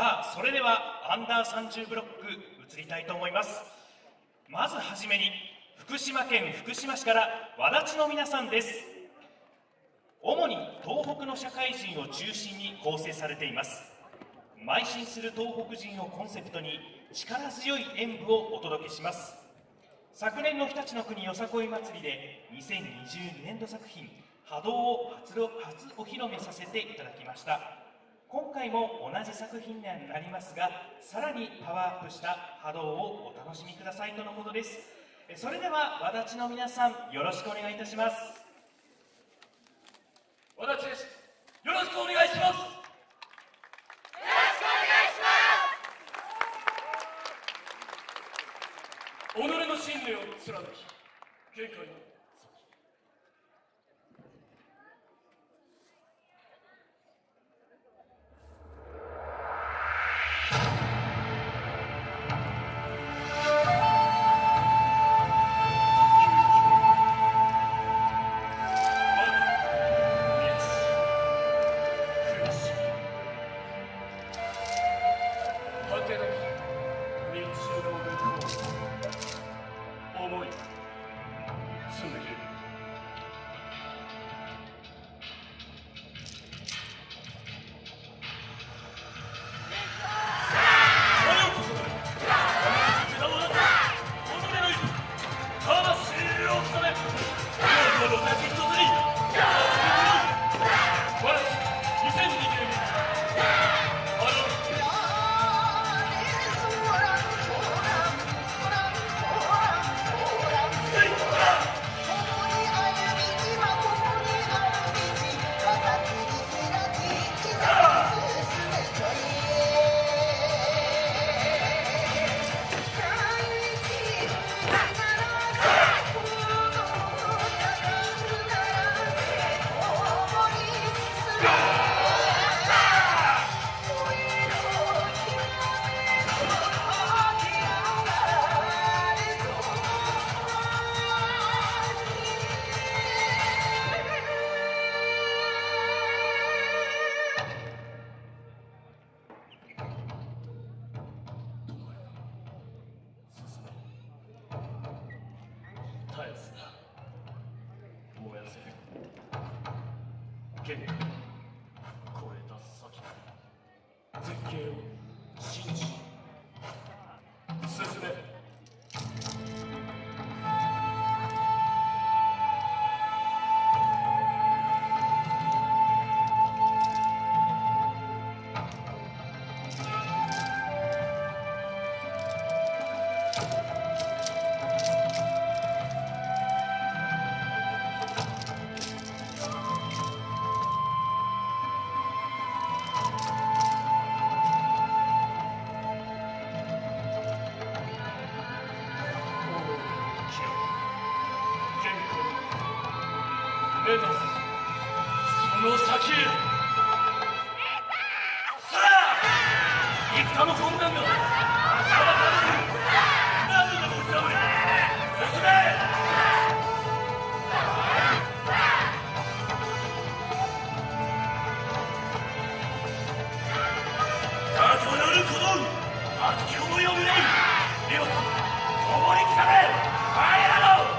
さあ、それではアンダー30ブロック移りたいと思います。まずはじめに福島県福島市からわだちの皆さんです。主に東北の社会人を中心に構成されています。邁進する東北人をコンセプトに力強い演舞をお届けします。昨年の日立の国よさこい祭りで2020年度作品波動を初お披露目させていただきました。今回も同じ作品になりますが、さらにパワーアップした波動をお楽しみくださいとのことです。それではわだちの皆さん、よろしくお願いいたします。わだちです。よろしくお願いします。よろしくお願いします。己の信念を貫き、限界に。限界を超えた先の絶景を信じ進め。その先へさあ、戦の困難が何度でも打ち破り進め。高鳴る鼓動、熱き思いを胸に、両手を共に刻め。